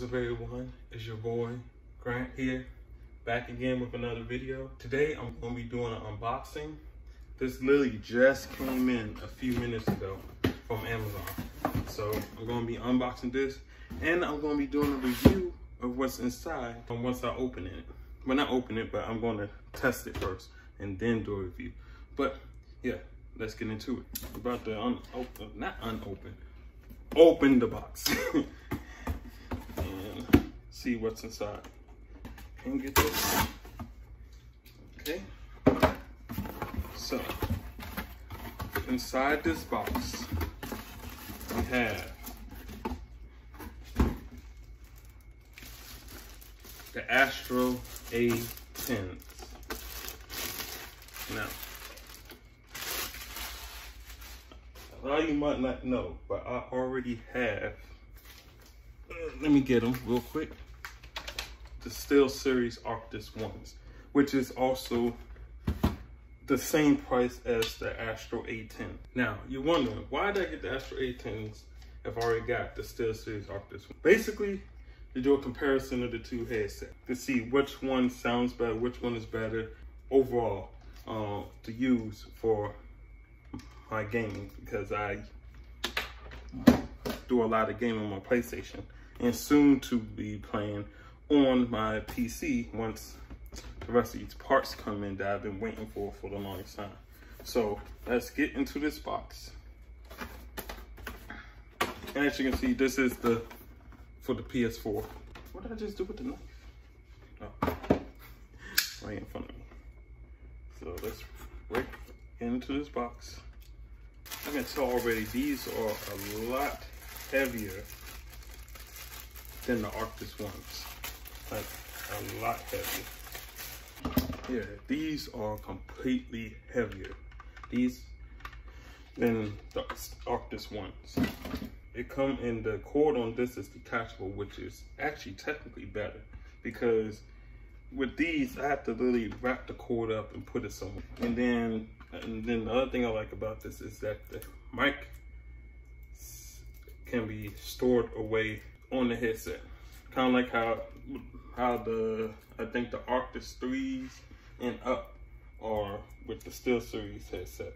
What's up everyone, it's your boy Grant here, back again with another video. Today I'm going to be doing an unboxing. This literally just came in a few minutes ago from Amazon. So I'm going to be unboxing this and I'm going to be doing a review of what's inside and once I open it. Well, not open it, but I'm going to test it first and then do a review. But yeah, let's get into it. I'm about to open the box. See what's inside. Can you get this? Okay. So inside this box we have the Astro A10s. Now, a lot of you might not know, but I already have. Let me get them real quick. The SteelSeries Arctis ones, which is also the same price as the Astro A10. Now, you're wondering, why did I get the Astro A10s if I already got the SteelSeries Arctis? Basically, you do a comparison of the two headsets to see which one sounds better, which one is better overall to use for my gaming, because I do a lot of gaming on my PlayStation and soon to be playing on my PC once the rest of these parts come in that I've been waiting for the longest time. So let's get into this box. And as you can see, this is for the PS4. What did I just do with the knife? Oh, right in front of me. So let's break into this box. I can tell already these are a lot heavier than the Arctis ones. Like a lot heavier. Yeah, these are completely heavier. These than the Arctis ones. It come in the cord on this is detachable, which is actually technically better because with these I have to literally wrap the cord up and put it somewhere. And then the other thing I like about this is that the mic can be stored away on the headset. Kind of like how I think the Arctis 3s and up are with the SteelSeries headset.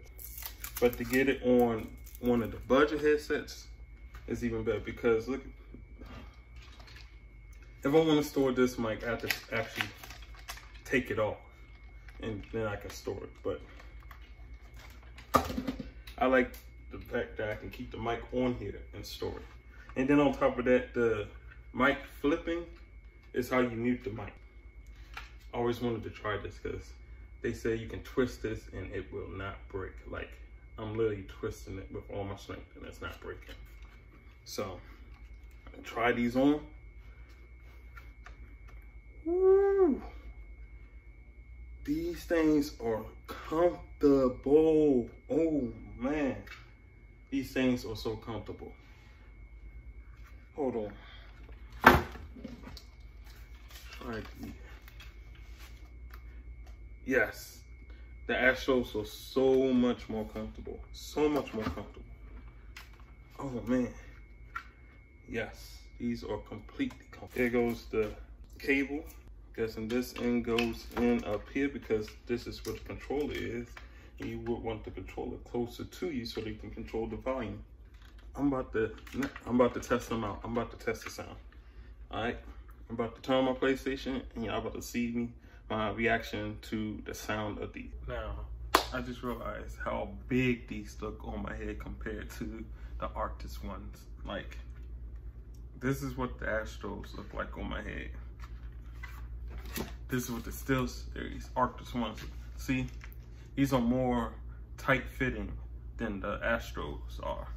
But to get it on one of the budget headsets is even better because look, if I want to store this mic, I have to actually take it off and then I can store it. But I like the fact that I can keep the mic on here and store it. And then on top of that, the mic flipping is how you mute the mic. I always wanted to try this because they say you can twist this and it will not break. Like, I'm literally twisting it with all my strength and it's not breaking. So, I'm gonna try these on. Woo! These things are comfortable. Oh man, these things are so comfortable. Hold on. All right. Yes, the Astros are so much more comfortable. So much more comfortable. Oh man. Yes, these are completely comfortable. There goes the cable. Guessing this end goes in up here because this is where the controller is. And you would want the controller closer to you so they can control the volume. I'm about to test them out. I'm about to test the sound. All right, I'm about to turn on my PlayStation and y'all about to see my reaction to the sound of these. Now, I just realized how big these look on my head compared to the Arctis ones. Like, this is what the Astros look like on my head. This is what the SteelSeries Arctis ones look. See, these are more tight fitting than the Astros are.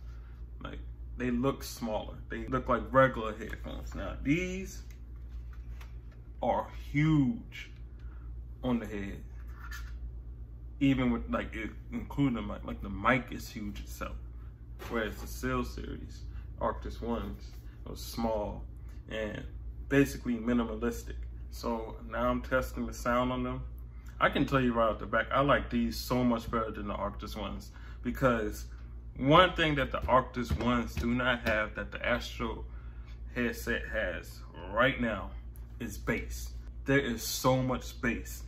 Like, they look smaller. They look like regular headphones. Now, these are huge on the head. Even with, like, including the mic. Like, the mic is huge itself. Whereas the SteelSeries Arctis ones are small and basically minimalistic. So, now I'm testing the sound on them. I can tell you right off the back, I like these so much better than the Arctis ones because one thing that the Arctis ones do not have that the Astro headset has right now is bass. There is so much bass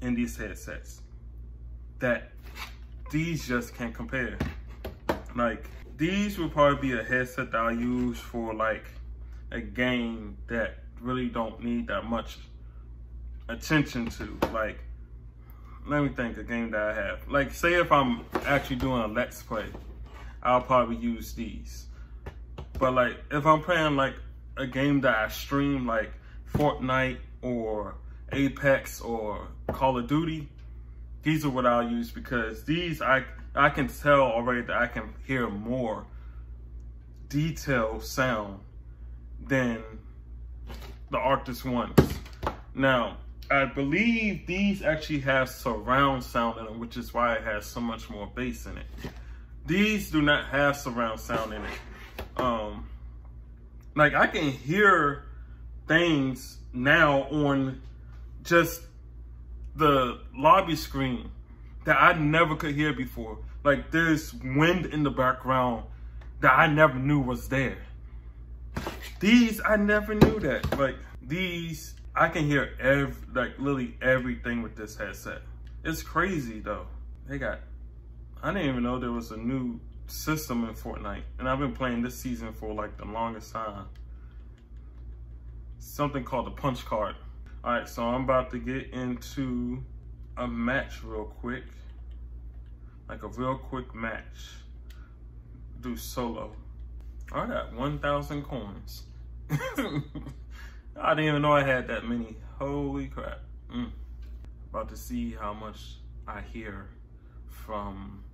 in these headsets that these just can't compare. Like, these would probably be a headset that I use for like a game that really don't need that much attention to. Like, let me think, a game that I have. Like, say if I'm actually doing a Let's Play, I'll probably use these. But like, if I'm playing like a game that I stream, like Fortnite or Apex or Call of Duty, these are what I'll use, because these I can tell already that I can hear more detailed sound than the Arctis ones. Now, I believe these actually have surround sound in them, which is why it has so much more bass in it. These do not have surround sound in it. Like, I can hear things now on just the lobby screen that I never could hear before. Like, there's wind in the background that I never knew was there. These, I never knew that. Like, these, I can hear like literally everything with this headset. It's crazy though. I didn't even know there was a new system in Fortnite, and I've been playing this season for like the longest time. Something called the punch card. All right, so I'm about to get into a match real quick, like a real quick match, do solo. I got 1,000 coins. I didn't even know I had that many. Holy crap. About to see how much I hear from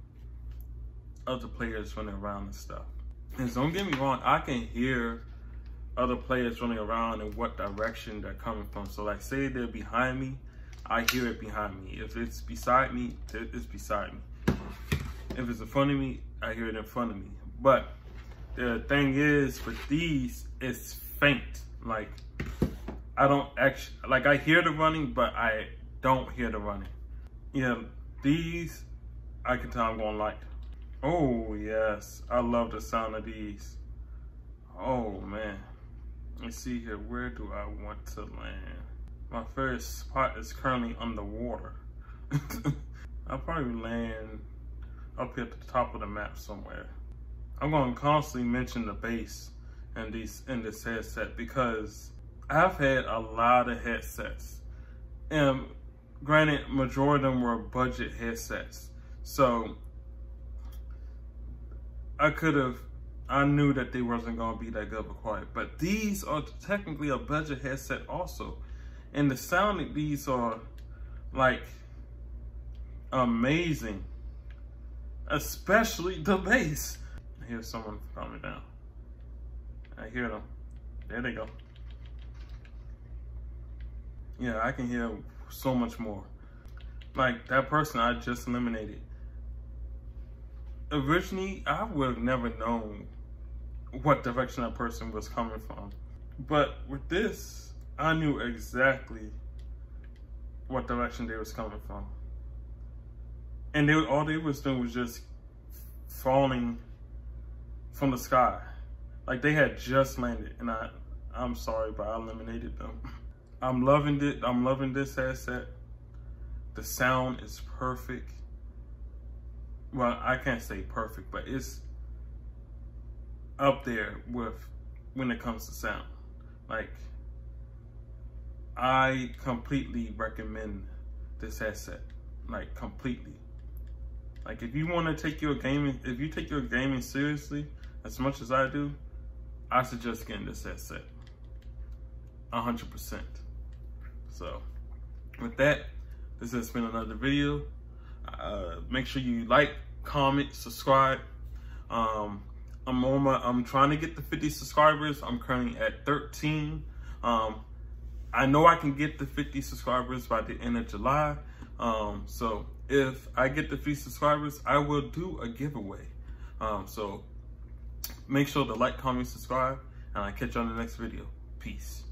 other players running around and stuff. And don't get me wrong, I can hear other players running around and what direction they're coming from. So like, say they're behind me, I hear it behind me. If it's beside me, it's beside me. If it's in front of me, I hear it in front of me. But the thing is with these, it's faint. Like, I don't actually, like, I hear the running, but I don't hear the running. Yeah, these, I can tell I'm gonna like. Oh yes, I love the sound of these. Oh man. Let's see here, where do I want to land? My first spot is currently underwater. I'll probably land up here at the top of the map somewhere. I'm gonna constantly mention the bass in this headset, because I've had a lot of headsets. And granted, majority of them were budget headsets. So I knew that they wasn't gonna be that good but quiet. But these are technically a budget headset also. And the sound of these are like amazing, especially the bass. I hear someone coming down. I hear them. There they go. Yeah, I can hear so much more. Like, that person I just eliminated. Originally, I would have never known what direction that person was coming from. But with this, I knew exactly what direction they was coming from. And all they was doing was just falling from the sky. Like, they had just landed, and I'm sorry, but I eliminated them. I'm loving it. I'm loving this headset. The sound is perfect. Well, I can't say perfect, but it's up there with when it comes to sound. Like, I completely recommend this headset, like completely. Like, if you want to take your gaming, if you take your gaming seriously as much as I do, I suggest getting this headset, 100%. So, with that, this has been another video. Make sure you like, comment, subscribe. I'm trying to get to 50 subscribers. I'm currently at 13. I know I can get to 50 subscribers by the end of July. So if I get to 50 subscribers, I will do a giveaway. So make sure to like, comment, subscribe, and I'll catch you on the next video. Peace.